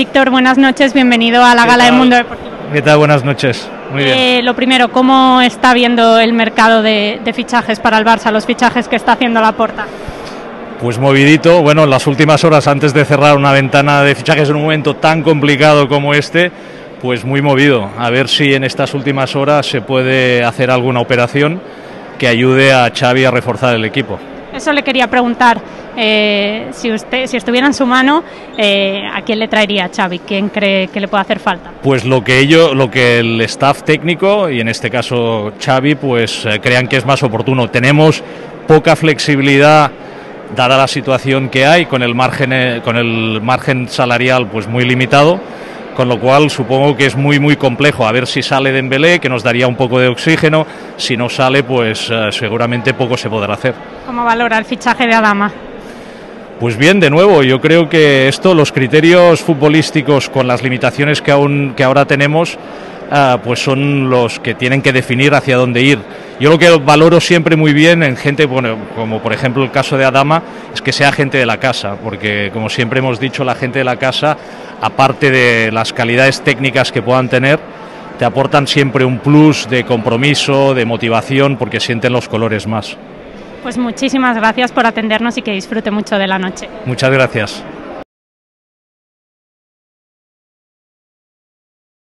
Víctor, buenas noches, bienvenido a la Gala del Mundo Deportivo. ¿Qué tal? Buenas noches. Muy bien. Lo primero, ¿cómo está viendo el mercado de fichajes para el Barça, los fichajes que está haciendo Laporta? Pues movidito, bueno, en las últimas horas antes de cerrar una ventana de fichajes en un momento tan complicado como este, pues muy movido, a ver si en estas últimas horas se puede hacer alguna operación que ayude a Xavi a reforzar el equipo. Eso le quería preguntar, si estuviera en su mano, ¿a quién le traería Xavi? ¿Quién cree que le puede hacer falta? Pues lo que el staff técnico, y en este caso Xavi, pues crean que es más oportuno. Tenemos poca flexibilidad dada la situación que hay, con el margen salarial pues muy limitado, con lo cual supongo que es muy complejo. A ver si sale Dembélé, que nos daría un poco de oxígeno. Si no sale, pues seguramente poco se podrá hacer. ¿Cómo valora el fichaje de Adama? Pues bien, de nuevo, yo creo que esto, los criterios futbolísticos con las limitaciones que ahora tenemos, pues son los que tienen que definir hacia dónde ir. Yo lo que valoro siempre muy bien en gente, bueno, como por ejemplo el caso de Adama, es que sea gente de la casa, porque como siempre hemos dicho, la gente de la casa, aparte de las calidades técnicas que puedan tener, te aportan siempre un plus de compromiso, de motivación, porque sienten los colores más. Pues muchísimas gracias por atendernos y que disfrute mucho de la noche. Muchas gracias.